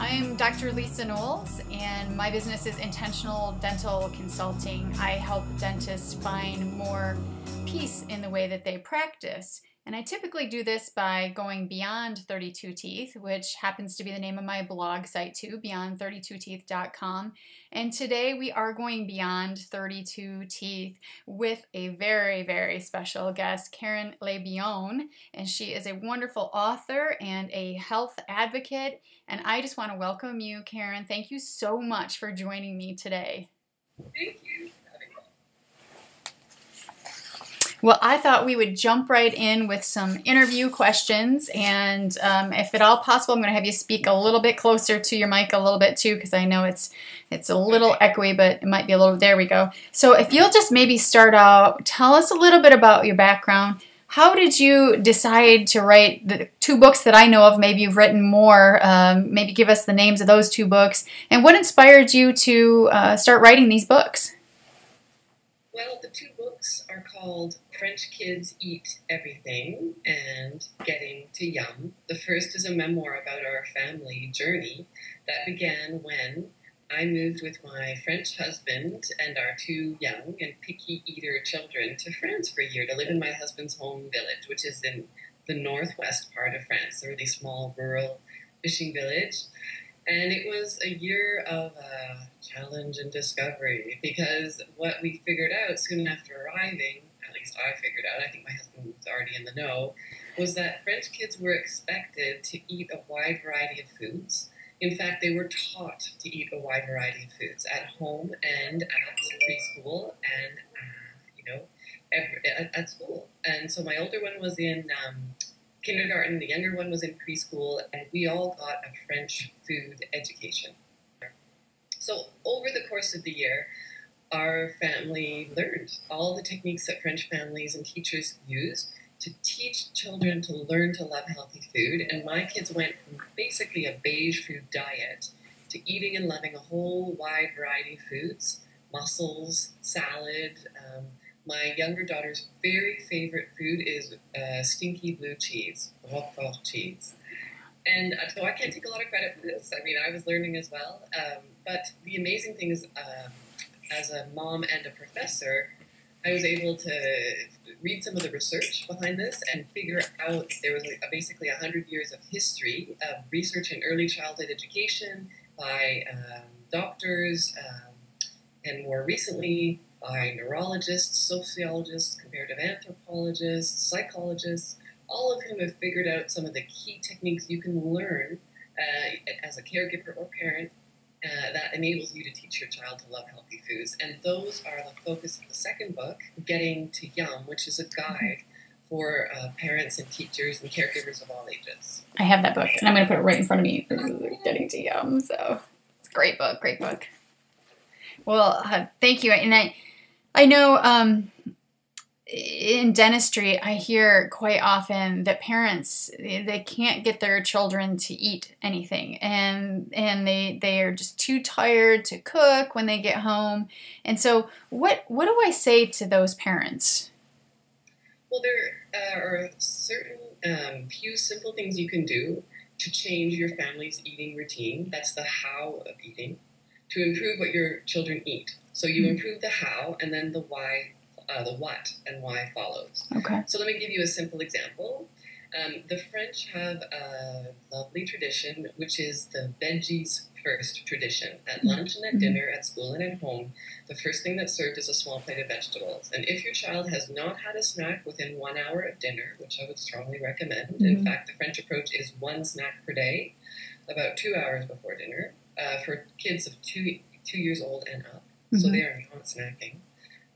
I'm Dr. Lisa Knowles, and my business is Intentional Dental Consulting. I help dentists find more peace in the way that they practice. And I typically do this by going beyond 32 teeth, which happens to be the name of my blog site too, beyond32teeth.com. And today we are going beyond 32 teeth with a very, very special guest, Karen Le Billon. And she is a wonderful author and a health advocate. And I just want to welcome you, Karen. Thank you so much for joining me today. Thank you. Well, I thought we would jump right in with some interview questions, and if at all possible, I'm going to have you speak a little bit closer to your mic a little bit too, because I know it's a little echoey, but it might be a little, there we go. So if you'll just maybe start out, tell us a little bit about your background. How did you decide to write the two books that I know of? Maybe you've written more, maybe give us the names of those two books, and what inspired you to start writing these books? Well, the two books are called French Kids Eat Everything and Getting To Yum. The first is a memoir about our family journey that began when I moved with my French husband and our two young and picky eater children to France for a year to live in my husband's home village, which is in the northwest part of France, a really small rural fishing village. And it was a year of challenge and discovery, because what we figured out soon after arriving, at least I figured out, I think my husband was already in the know, was that French kids were expected to eat a wide variety of foods. In fact, they were taught to eat a wide variety of foods at home and at preschool and, at school. And so my older one was in kindergarten, the younger one was in preschool, and we all got a French food education. So over the course of the year, our family learned all the techniques that French families and teachers use to teach children to learn to love healthy food. And my kids went from basically a beige food diet to eating and loving a whole wide variety of foods, mussels, salad. My younger daughter's very favorite food is stinky blue cheese, Roquefort cheese. And so I can't take a lot of credit for this. I mean, I was learning as well. But the amazing thing is, as a mom and a professor, I was able to read some of the research behind this and figure out there was basically 100 years of history of research in early childhood education by doctors and more recently by neurologists, sociologists, comparative anthropologists, psychologists, all of whom have figured out some of the key techniques you can learn as a caregiver or parent that enables you to teach your child to love healthy foods. And those are the focus of the second book, Getting to Yum, which is a guide for parents and teachers and caregivers of all ages. I have that book, and I'm going to put it right in front of me. Getting to Yum, so it's a great book, great book. Well, thank you. And I know in dentistry, I hear quite often that parents, they can't get their children to eat anything, and they are just too tired to cook when they get home. And so what do I say to those parents? Well, there are certain few simple things you can do to change your family's eating routine. That's the how of eating, to improve what your children eat. So you improve the how, and then the why, the what and why follows. Okay. So let me give you a simple example. The French have a lovely tradition, which is the veggies first tradition. At lunch and at dinner, at school and at home, the first thing that's served is a small plate of vegetables. And if your child has not had a snack within 1 hour of dinner, which I would strongly recommend, in fact, the French approach is one snack per day, about 2 hours before dinner, for kids of two years old and up, so they are not snacking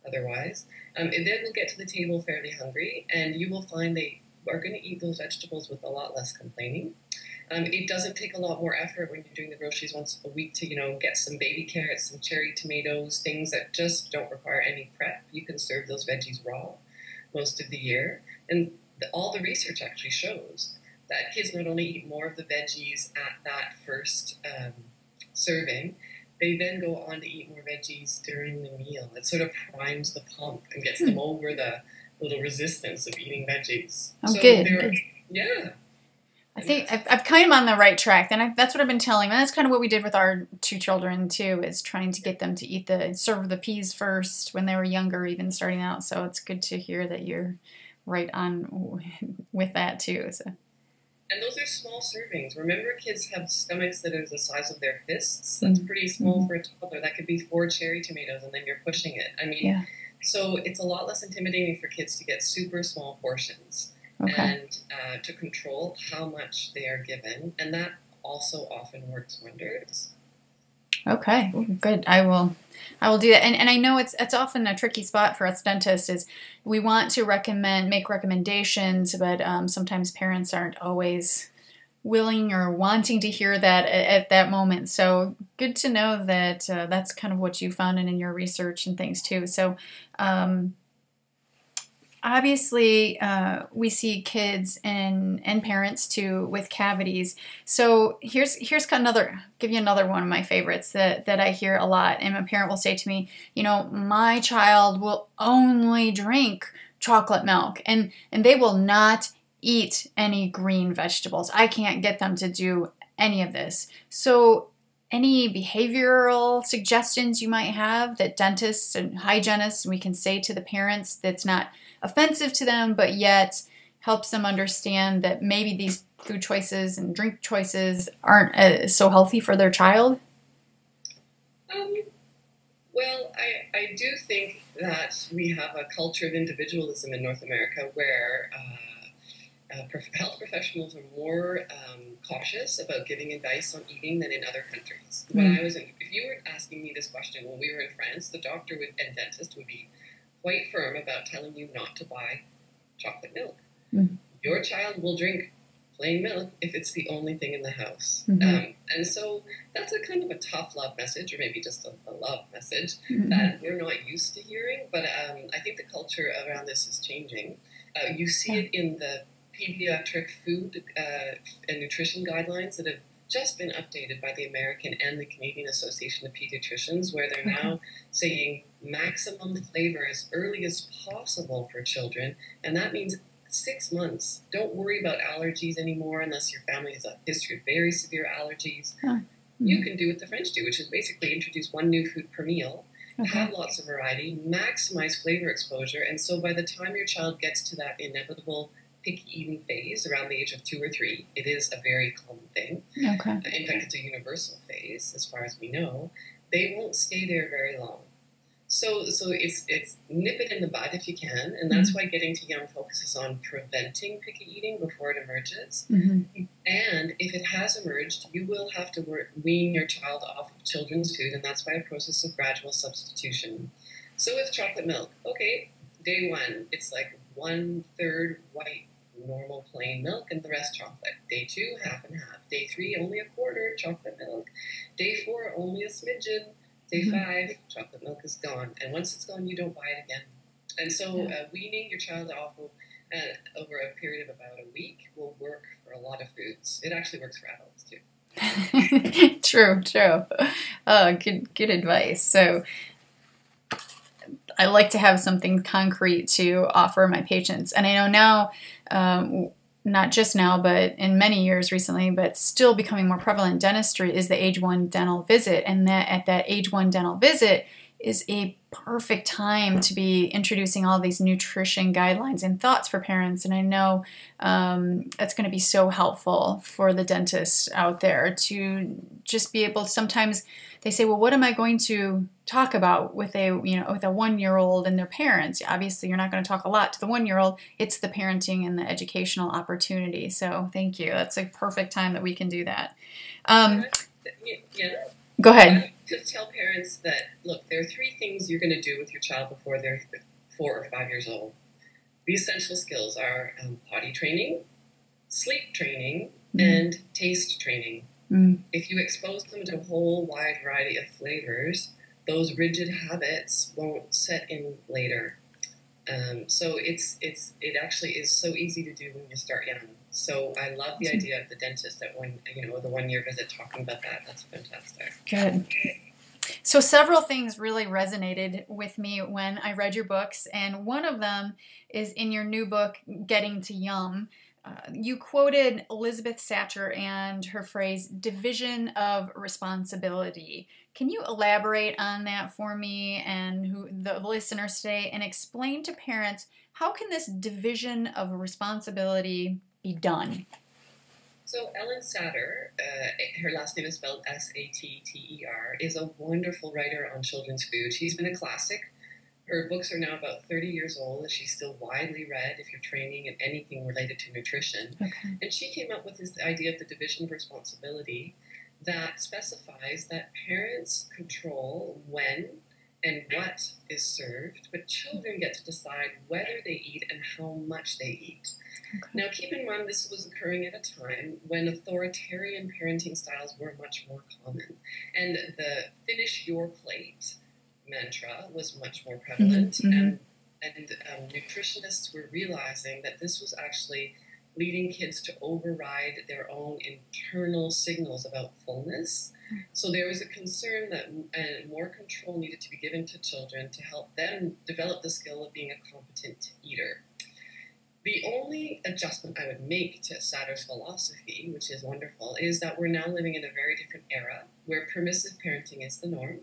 otherwise. And then they'll get to the table fairly hungry, and you will find they are going to eat those vegetables with a lot less complaining. It doesn't take a lot more effort when you're doing the groceries once a week to, get some baby carrots, some cherry tomatoes, things that just don't require any prep. You can serve those veggies raw most of the year, and all the research actually shows that kids not only eat more of the veggies at that first serving, they then go on to eat more veggies during the meal. It sort of primes the pump and gets them over the little resistance of eating veggies. Oh, so good. Yeah. I think I'm kind of on the right track. And that's what I've been telling them. And that's kind of what we did with our two children, too, is trying to get them to eat serve the peas first when they were younger, even starting out. So it's good to hear that you're right on with that, too. So. And those are small servings. Remember, kids have stomachs that are the size of their fists. That's pretty small for a toddler. That could be 4 cherry tomatoes, and then you're pushing it. I mean, yeah. So it's a lot less intimidating for kids to get super small portions. Okay. And to control how much they are given. And that also often works wonders. Okay, good. I will do that. And I know it's often a tricky spot for us dentists is we want to make recommendations, but sometimes parents aren't always willing or wanting to hear that at that moment. So good to know that that's kind of what you found in your research and things too. So obviously, we see kids and parents too with cavities. So here's another one of my favorites that I hear a lot. And a parent will say to me, you know, my child will only drink chocolate milk, and they will not eat any green vegetables. I can't get them to do any of this. So any behavioral suggestions you might have that dentists and hygienists, we can say to the parents that's not offensive to them, but yet helps them understand that maybe these food choices and drink choices aren't so healthy for their child? Well, I do think that we have a culture of individualism in North America where health professionals are more cautious about giving advice on eating than in other countries. When I was if you were asking me this question when we were in France, the doctor and dentist would be quite firm about telling you not to buy chocolate milk. Your child will drink plain milk if it's the only thing in the house. And so that's a kind of a tough love message, or maybe just a love message that we're not used to hearing. But I think the culture around this is changing. You see it in the pediatric food and nutrition guidelines that have just been updated by the American and the Canadian Association of Pediatricians, where they're now saying maximum flavor as early as possible for children. And that means 6 months. Don't worry about allergies anymore unless your family has a history of very severe allergies. You can do what the French do, which is basically introduce one new food per meal, have lots of variety, maximize flavor exposure. And so by the time your child gets to that inevitable picky eating phase around the age of 2 or 3, it is a very common thing. In fact, it's a universal phase as far as we know. They won't stay there very long. So it's nip it in the bud if you can, and that's why Getting to Yum focuses on preventing picky eating before it emerges. And if it has emerged, you will have to wean your child off of children's food, and that's by a process of gradual substitution. So with chocolate milk, okay, day one, it's like 1/3 white normal plain milk and the rest chocolate. Day 2, half and half. Day 3, only a quarter chocolate milk. Day 4, only a smidgen. Day 5, chocolate milk is gone. And once it's gone, you don't buy it again. And so weaning your child off over a period of about a week will work for a lot of foods. It actually works for adults too. True. Good advice. So I like to have something concrete to offer my patients. And I know now, not just now, but in many years recently, but still becoming more prevalent in dentistry is the age 1 dental visit. And at that age 1 dental visit is a perfect time to be introducing all these nutrition guidelines and thoughts for parents. And I know that's going to be so helpful for the dentists out there to just be able to sometimes they say, well, what am I going to talk about with a 1-year-old and their parents? Obviously, you're not going to talk a lot to the 1-year-old. It's the parenting and the educational opportunity. So thank you. That's a perfect time that we can do that. Go ahead. Just tell parents that, look, there are 3 things you're going to do with your child before they're 4 or 5 years old. The essential skills are potty training, sleep training, and taste training. If you expose them to a whole wide variety of flavors, those rigid habits won't set in later. So it actually is so easy to do when you start young. So I love the idea of the dentist that the 1-year visit talking about that. That's fantastic. Good. So several things really resonated with me when I read your books, and one of them is in your new book, Getting to Yum. You quoted Elizabeth Satter and her phrase, division of responsibility. Can you elaborate on that for me and the listeners today and explain to parents how can this division of responsibility be done? So Ellen Satter, her last name is spelled S-A-T-T-E-R, is a wonderful writer on children's food. She's been a classic. Her books are now about 30 years old, and she's still widely read if you're training in anything related to nutrition. Okay. And she came up with this idea of the division of responsibility that specifies that parents control when and what is served, but children get to decide whether they eat and how much they eat. Okay. Now, keep in mind this was occurring at a time when authoritarian parenting styles were much more common, and the finish your plate mantra was much more prevalent, mm-hmm. and nutritionists were realizing that this was actually leading kids to override their own internal signals about fullness. So there was a concern that more control needed to be given to children to help them develop the skill of being a competent eater. The only adjustment I would make to Satter's philosophy, which is wonderful, is that we're now living in a very different era where permissive parenting is the norm.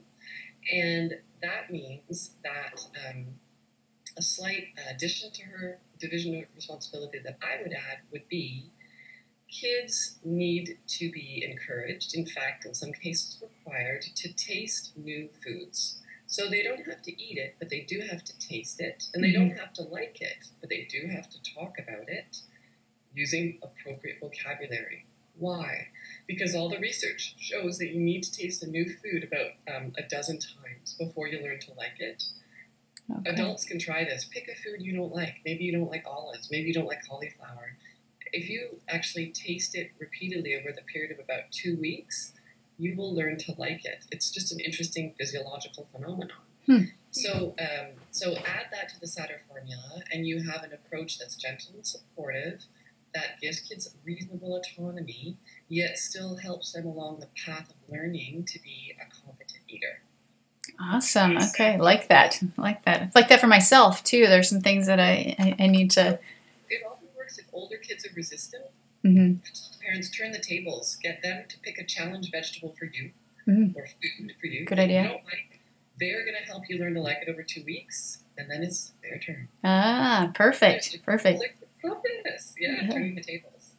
And that means that a slight addition to her division of responsibility that I would add would be kids need to be encouraged, in fact, in some cases required, to taste new foods. So they don't have to eat it, but they do have to taste it. And they don't have to like it, but they do have to talk about it using appropriate vocabulary. Why? Because all the research shows that you need to taste a new food about a dozen times before you learn to like it. Okay. Adults can try this. Pick a food you don't like. Maybe you don't like olives. Maybe you don't like cauliflower. If you actually taste it repeatedly over the period of about 2 weeks, you will learn to like it. It's just an interesting physiological phenomenon. Hmm. So add that to the Satter formula, and you have an approach that's gentle and supportive, that gives kids reasonable autonomy, yet still helps them along the path of learning to be a competent eater. Awesome. Okay. Like that. Like that. Like that for myself, too. There's some things that I need to... It often works if older kids are resistant. Mm-hmm. Parents, turn the tables. Get them to pick a challenge vegetable for you, mm-hmm. or food for you. Good idea. You don't like, they're going to help you learn to like it over 2 weeks, and then it's their turn. Ah, perfect. Perfect. Yeah, turning the tables.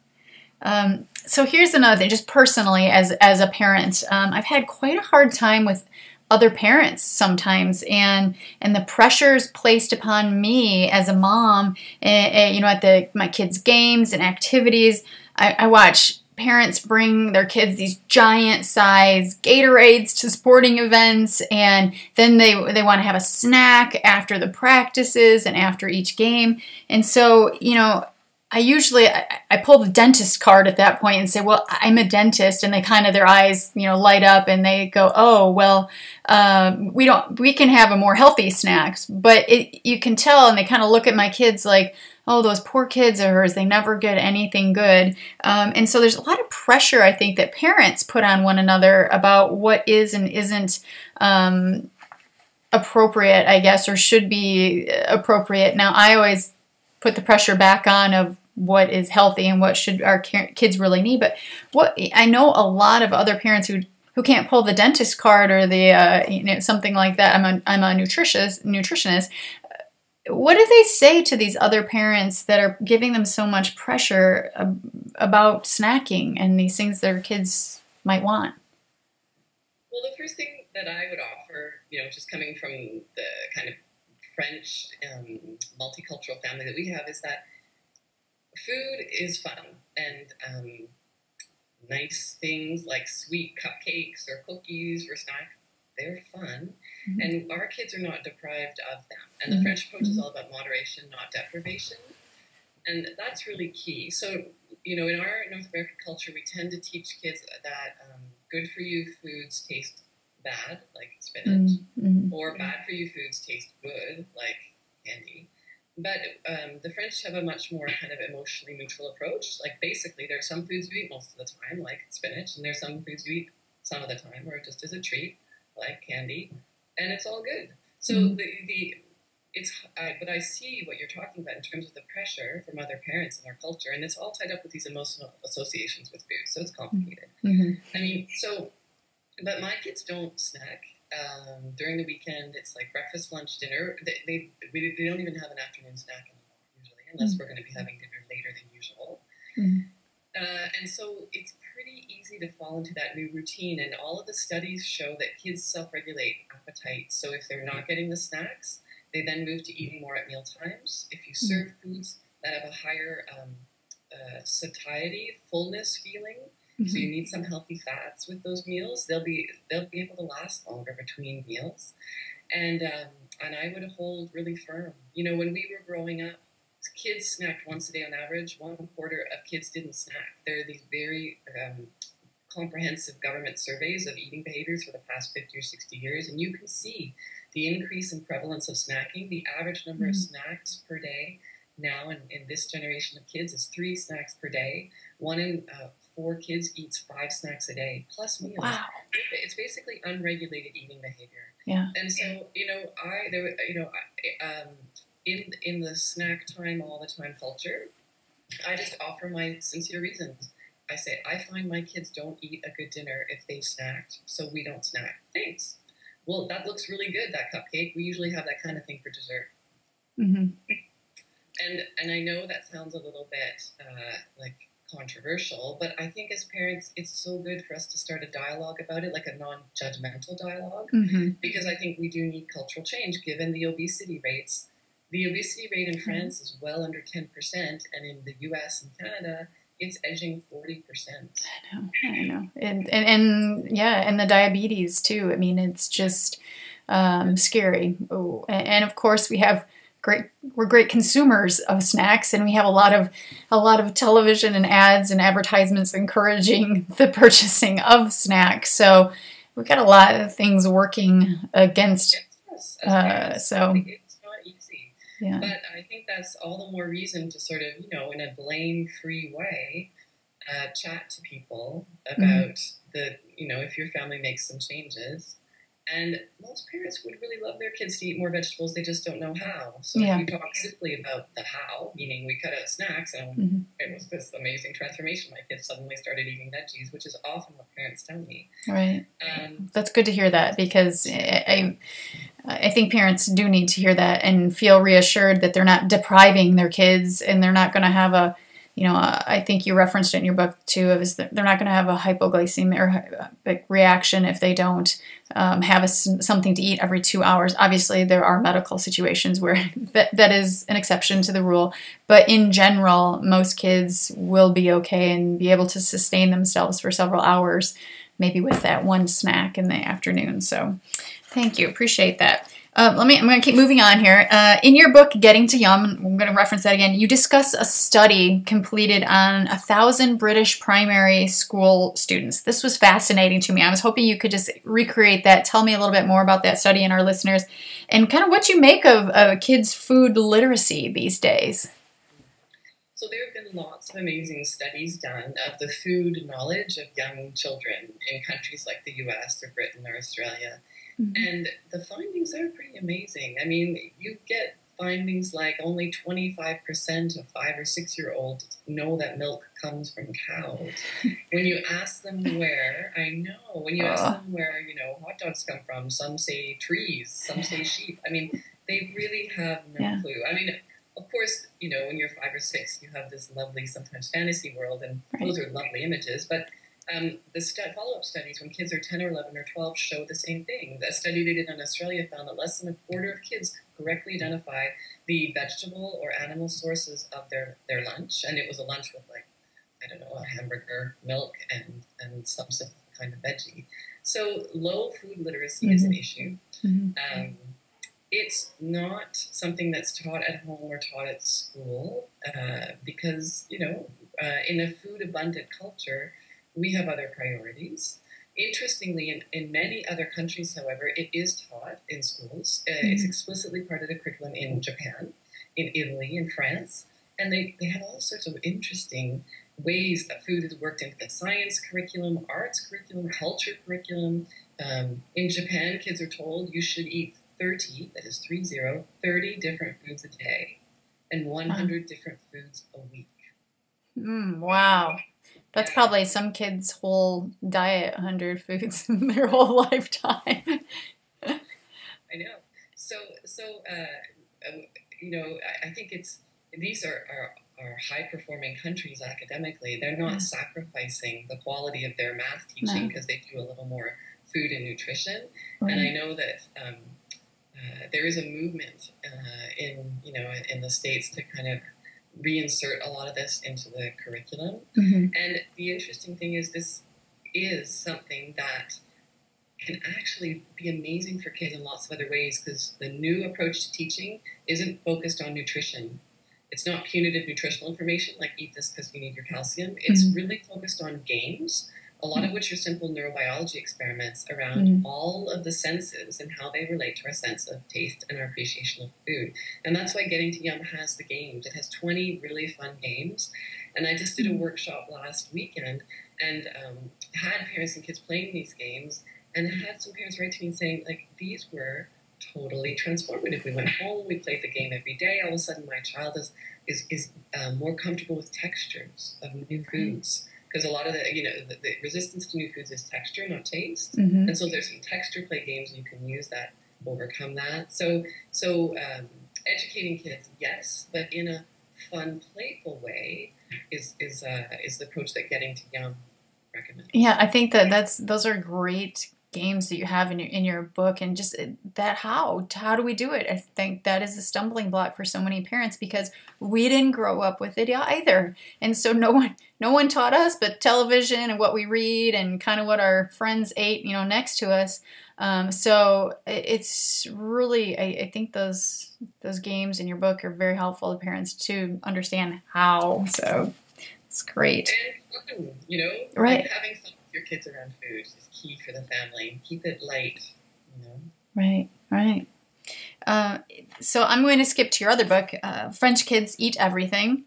So here's another thing, just personally as a parent, I've had quite a hard time with other parents sometimes, and the pressures placed upon me as a mom, you know, at my kids' games and activities. I watch parents bring their kids these giant size Gatorades to sporting events, and then they want to have a snack after the practices and after each game. And so, you know, I usually pull the dentist card at that point and say, well, I'm a dentist, and they kind of, their eyes, you know, light up, and they go, oh, well, we can have a more healthy snacks, but you can tell, and they kind of look at my kids like, oh, those poor kids of hers, they never get anything good. And so there's a lot of pressure, I think, that parents put on one another about what is and isn't appropriate, I guess, or should be appropriate. Now, I always put the pressure back on of what is healthy and what should our kids really need. But what I know a lot of other parents who can't pull the dentist card or the you know, something like that. I'm a nutritionist. What do they say to these other parents that are giving them so much pressure about snacking and these things their kids might want? Well, the first thing that I would offer, you know, just coming from the kind of French multicultural family that we have, is that food is fun, and nice things like sweet cupcakes or cookies for snack, they're fun, mm-hmm. and our kids are not deprived of them. And the mm-hmm. French approach is all about moderation, not deprivation, and that's really key. So, you know, in our North American culture, we tend to teach kids that good-for-you foods taste bad, like spinach, mm-hmm. or bad-for-you foods taste good, like candy. But the French have a much more kind of emotionally neutral approach. Like, basically, there are some foods you eat most of the time, like spinach, and there are some foods you eat some of the time, or just as a treat, like candy, and it's all good. So mm-hmm. the when I see what you're talking about in terms of the pressure from other parents in our culture, and it's all tied up with these emotional associations with food, so it's complicated. Mm-hmm. I mean, so, but my kids don't snack. During the weekend, it's like breakfast, lunch, dinner. They don't even have an afternoon snack anymore, usually, unless we're going to be having dinner later than usual. Mm-hmm. And so it's pretty easy to fall into that new routine. And all of the studies show that kids self-regulate appetite. So if they're not getting the snacks, they then move to eating more at meal times. If you serve foods that have a higher satiety, fullness feeling, so you need some healthy fats with those meals, they'll be able to last longer between meals. And I would hold really firm. You know, when we were growing up, kids snacked once a day on average. 1/4 of kids didn't snack. There are these very comprehensive government surveys of eating behaviors for the past 50 or 60 years, and you can see the increase in prevalence of snacking. The average number of snacks per day now in this generation of kids is 3 snacks per day. 1 in 4 kids eats 5 snacks a day, plus meals. Wow. It's basically unregulated eating behavior. Yeah. And so, you know, in the snack time all the time culture, I just offer my sincere reasons. I say, I find my kids don't eat a good dinner if they've snacked, so we don't snack. Thanks. Well, that looks really good, that cupcake. We usually have that kind of thing for dessert. Mm-hmm. And I know that sounds a little bit like controversial, but I think as parents, it's so good for us to start a dialogue about it, like a non-judgmental dialogue, because I think we do need cultural change given the obesity rates. The obesity rate in France is well under 10%, and in the US and Canada, it's edging 40%. I know. And yeah, and the diabetes too. I mean, it's just scary. Oh, and of course we have we're great consumers of snacks, and we have a lot of television and ads and advertisements encouraging the purchasing of snacks. So we've got a lot of things working against. Yes, so. Yeah. But I think that's all the more reason to sort of, you know, in a blame-free way, chat to people about the, you know, if your family makes some changes. And most parents would really love their kids to eat more vegetables. They just don't know how. So if you talk simply about the how, meaning we cut out snacks, and it was this amazing transformation. My kids suddenly started eating veggies, which is often what parents tell me. Right. That's good to hear that, because I think parents do need to hear that and feel reassured that they're not depriving their kids, and they're not going to have a, you know, I think you referenced it in your book too, is that they're not going to have a hypoglycemic reaction if they don't have something to eat every 2 hours. Obviously, there are medical situations where that is an exception to the rule, but in general, most kids will be okay and be able to sustain themselves for several hours, maybe with that one snack in the afternoon. So thank you. Appreciate that. I'm going to keep moving on here. In your book, Getting to Yum, I'm going to reference that again, you discuss a study completed on 1,000 British primary school students. This was fascinating to me. I was hoping you could just recreate that. Tell me a little bit more about that study and our listeners, and kind of what you make of kids' food literacy these days. So there have been lots of amazing studies done of the food knowledge of young children in countries like the US or Britain or Australia. And the findings are pretty amazing. I mean, you get findings like only 25% of 5- or 6-year-olds know that milk comes from cows. When you ask them where, you know, hot dogs come from, some say trees, some say sheep. I mean, they really have no clue. I mean, of course, you know, when you're 5 or 6, you have this lovely, sometimes fantasy world, and those are lovely images, but the follow-up studies when kids are 10 or 11 or 12 show the same thing. A study they did in Australia found that less than 1/4 of kids could correctly identify the vegetable or animal sources of their lunch. And it was a lunch with, like, I don't know, a hamburger, milk, and some kind of veggie. So low food literacy is an issue. It's not something that's taught at home or taught at school because, you know, in a food-abundant culture, we have other priorities. Interestingly, in many other countries, however, it is taught in schools. It's explicitly part of the curriculum in Japan, in Italy, in France. And they have all sorts of interesting ways that food is worked into the science curriculum, arts curriculum, culture curriculum. In Japan, kids are told you should eat 30, that is 30, 30 different foods a day and 100 different foods a week. Wow. That's probably some kid's whole diet, 100 foods in their whole lifetime. I know. So you know, I think these are high-performing countries academically. They're not sacrificing the quality of their math teaching because they do a little more food and nutrition. Right. And I know that there is a movement in the States to kind of reinsert a lot of this into the curriculum. And the interesting thing is this is something that can actually be amazing for kids in lots of other ways because the new approach to teaching isn't focused on nutrition. It's not punitive nutritional information like eat this because you need your calcium. It's really focused on games, a lot of which are simple neurobiology experiments around all of the senses and how they relate to our sense of taste and our appreciation of food. And that's why Getting to Yum has the games. It has 20 really fun games. And I just did a workshop last weekend and had parents and kids playing these games and had some parents write to me saying, like, these were totally transformative. We went home, we played the game every day. All of a sudden my child is more comfortable with textures of new foods. Because a lot of the resistance to new foods is texture, not taste. And so there's some texture play games you can use that overcome that. So educating kids, yes, but in a fun, playful way is the approach that Getting to Yum recommends. Yeah, I think those are great games that you have in your book, and just that how do we do it? I think that is a stumbling block for so many parents because we didn't grow up with it either, and so no one taught us but television and what we read and kind of what our friends ate, you know, next to us. So it's really, I think those games in your book are very helpful to parents to understand how. So it's great. And fun, you know, right? Like having fun your kids around food is key for the family. Keep it light, you know. Right. So I'm going to skip to your other book, French Kids Eat Everything.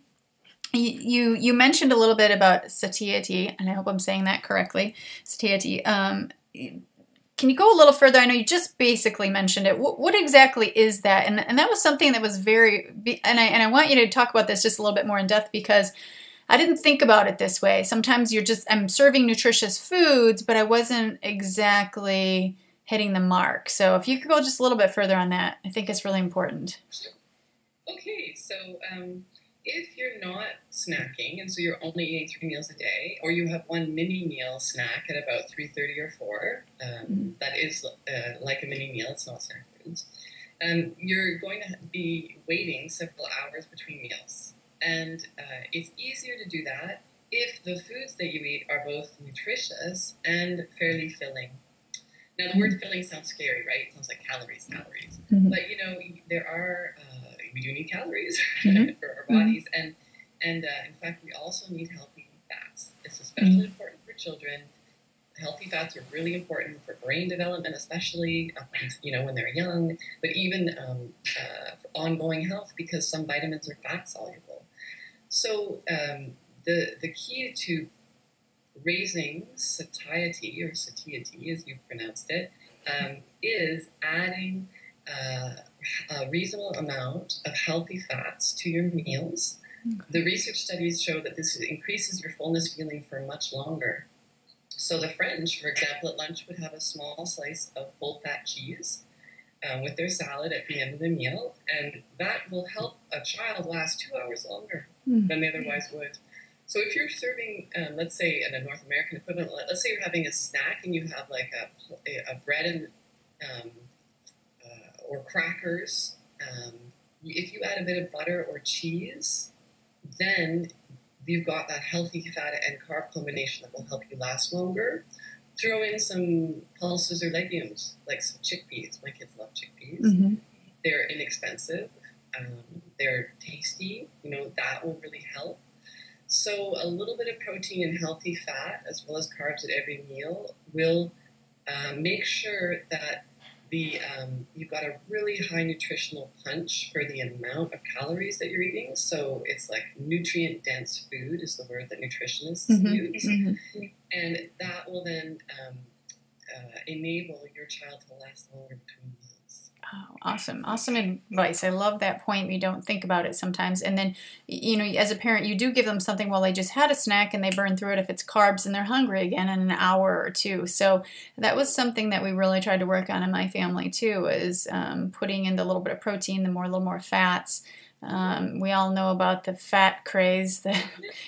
You mentioned a little bit about satiety, and I hope I'm saying that correctly. Satiety. Can you go a little further? I know you just basically mentioned it. What exactly is that? And that was something that was very. And I want you to talk about this just a little bit more in depth because I didn't think about it this way. Sometimes I'm serving nutritious foods, but I wasn't exactly hitting the mark. So if you could go just a little bit further on that, I think it's really important. Sure. Okay, so if you're not snacking, and so you're only eating 3 meals a day, or you have one mini meal snack at about 3:30 or 4, that is like a mini meal, it's not snack foods, you're going to be waiting several hours between meals. And it's easier to do that if the foods that you eat are both nutritious and fairly filling. Now, the word filling sounds scary, right? It sounds like calories. But, you know, there are, we do need calories for our bodies. And in fact, we also need healthy fats. It's especially important for children. Healthy fats are really important for brain development, especially, you know, when they're young, but even for ongoing health because some vitamins are fat soluble. So the key to raising satiety, or satiety as you've pronounced it, is adding a reasonable amount of healthy fats to your meals. The research studies show that this increases your fullness feeling for much longer. So the French, for example, at lunch would have a small slice of full-fat cheese with their salad at the end of the meal, and that will help a child last 2 hours longer than they otherwise would. So if you're serving, let's say, in a North American equivalent, let's say you're having a snack and you have like a bread and or crackers, if you add a bit of butter or cheese, then you've got that healthy fat and carb combination that will help you last longer. Throw in some pulses or legumes, like some chickpeas. My kids love chickpeas. They're inexpensive. They're tasty. You know, that will really help. So a little bit of protein and healthy fat, as well as carbs at every meal, will make sure that you've got a really high nutritional punch for the amount of calories that you're eating. So it's like nutrient-dense food is the word that nutritionists use. And that will then enable your child to last longer between meals. Oh, awesome. Awesome advice. I love that point. We don't think about it sometimes. And then, you know, as a parent, you do give them something. Well, they just had a snack and they burn through it if it's carbs, and they're hungry again in an hour or two. So that was something that we really tried to work on in my family too, is putting in the little bit of protein, the more, a little more fats. We all know about the fat craze that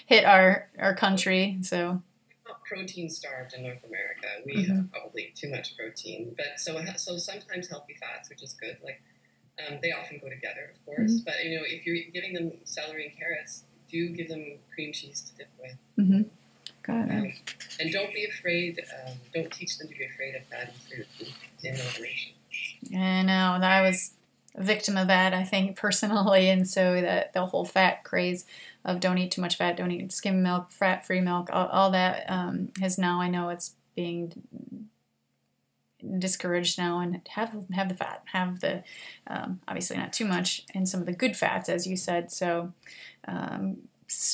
hit our country. So we're not protein starved in North America. We have probably too much protein, but so sometimes healthy fats, which is good. Like they often go together, of course. But you know, if you're giving them celery and carrots, do give them cream cheese to dip with. Got it. And don't be afraid. Don't teach them to be afraid of fatty food in moderation. I know. I was a victim of that, I think, personally, and so the whole fat craze of don't eat too much fat, don't eat skim milk, fat-free milk, all that has now, I know it's being discouraged now, and have the fat, have the, obviously not too much, and some of the good fats, as you said, so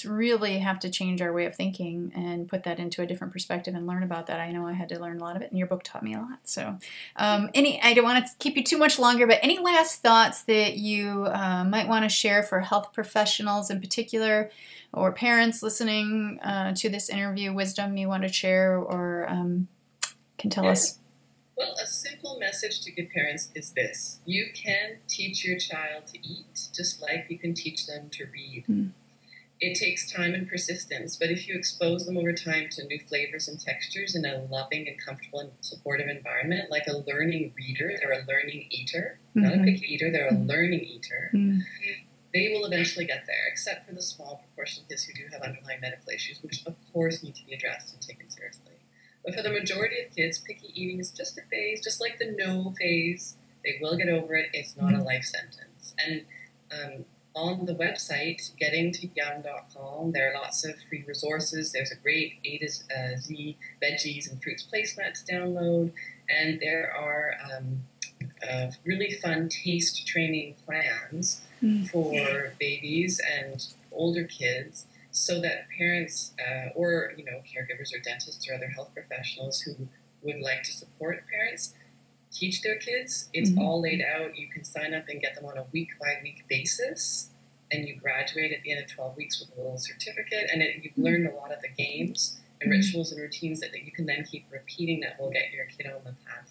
really have to change our way of thinking and put that into a different perspective and learn about that. I know I had to learn a lot of it, and your book taught me a lot. So I don't want to keep you too much longer, but any last thoughts that you might want to share for health professionals in particular, or parents listening to this interview, wisdom you want to share or can tell us? Well, a simple message to give parents is this. You can teach your child to eat just like you can teach them to read. It takes time and persistence, but if you expose them over time to new flavors and textures in a loving and comfortable and supportive environment, like a learning reader, they're a learning eater, not a picky eater, they're a learning eater, they will eventually get there, except for the small proportion of kids who do have underlying medical issues, which of course need to be addressed and taken seriously. But for the majority of kids, picky eating is just a phase, just like the no phase. They will get over it. It's not a life sentence. And on the website, gettingtoyum.com, there are lots of free resources. There's a great A to Z veggies and fruits placemat to download. And there are really fun taste training plans for babies and older kids so that parents or, you know, caregivers or dentists or other health professionals who would like to support parents teach their kids. It's all laid out. You can sign up and get them on a week-by-week basis, and you graduate at the end of 12 weeks with a little certificate, and you've learned a lot of the games and rituals and routines that you can then keep repeating that will get your kid on the path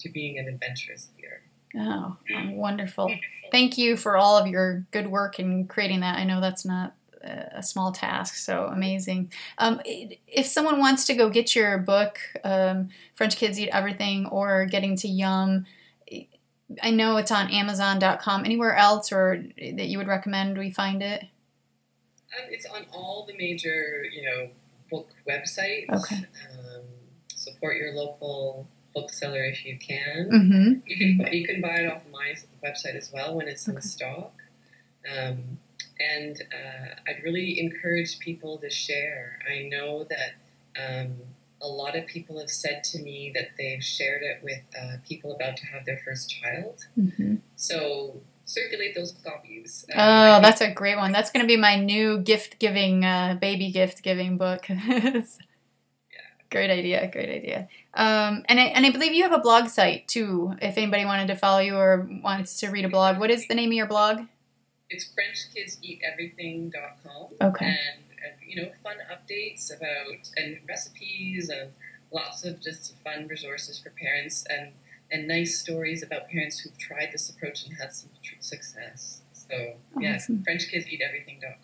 to being an adventurous leader. Oh, wonderful. Thank you for all of your good work in creating that. I know that's not a small task, so amazing. If someone wants to go get your book, French Kids Eat Everything or Getting to Yum, I know it's on Amazon.com. Anywhere else or that you would recommend we find it? It's on all the major, you know, book websites. Okay. Support your local bookseller if you can. You can buy it off my website as well when it's in stock. And I'd really encourage people to share. I know that a lot of people have said to me that they've shared it with people about to have their first child. So circulate those copies. Oh, that's a great one. That's going to be my new gift-giving, baby gift-giving book. Great idea, great idea. And I believe you have a blog site, too, if anybody wanted to follow you or wants to read a blog. What is the name of your blog? It's FrenchKidsEatEverything.com. Okay. And, you know, fun updates about, and recipes and lots of just fun resources for parents and nice stories about parents who've tried this approach and had some true success. So, yes, FrenchKidsEatEverything.com.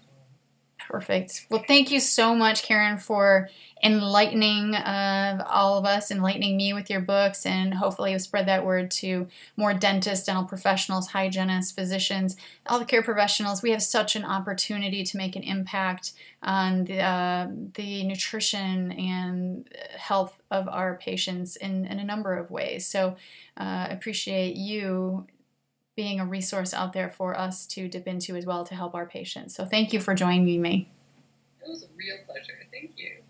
Perfect. Well, thank you so much, Karen, for enlightening all of us, enlightening me with your books, and hopefully you'll spread that word to more dentists, dental professionals, hygienists, physicians, all the care professionals. We have such an opportunity to make an impact on the nutrition and health of our patients in a number of ways. So I appreciate you being a resource out there for us to dip into as well to help our patients. So thank you for joining me. It was a real pleasure. Thank you.